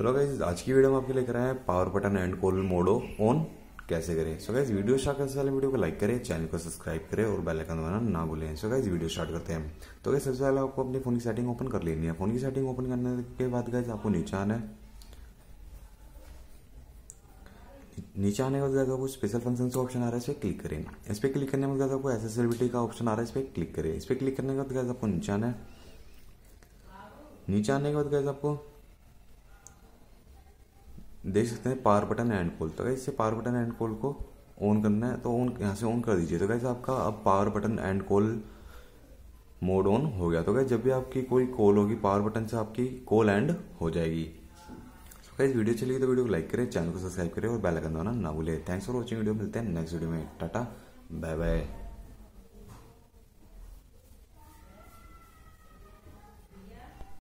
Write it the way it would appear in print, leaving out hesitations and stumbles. Hello guys, आज की video में आपके लेकर आए हैं power button and call mode on कैसे करें। सो गाइस, वीडियो स्टार्ट करने से पहले वीडियो को लाइक करें, चैनल को सब्सक्राइब करें और बेल आइकन दबाना ना भूलें। सो गाइस, वीडियो स्टार्ट करते हैं। तो गाइस, सबसे पहले आपको अपनी फोन की सेटिंग ओपन कर लेनी है। फोन की सेटिंग ओपन करने के बाद गाइस आपको नीचे आना है। नीचे आने के बाद गाइस आपको स्पेशल फंक्शन का ऑप्शन आ रहा है, इस पर क्लिक करें। इस पर क्लिक करने के बाद गाइस आपको एक्सेसिबिलिटी का ऑप्शन आ रहा है, इस पर क्लिक करें। इस पर क्लिक करने के बाद गाइस आपको नीचे आना है। नीचे आने के बाद गाइस आपको देख सकते हैं पावर बटन एंड कॉल। तो guys, power button and call को ऑन करना है, तो ऑन यहाँ से ऑन कर दीजिए। तो गाइस, आपका अब power button and call mode on हो गया। तो गाइस, जब भी आपकी कोई कॉल होगी पावर बटन से आपकी कॉल एंड हो जाएगी। तो गाइस, वीडियो अच्छी लगी तो वीडियो को लाइक करें, चैनल को सब्सक्राइब करें और बेल आइकन दबाना ना भूलें। Thanks for watching. वीडियो मिलते हैं नेक्स्ट वीडियो में। Tata, bye bye.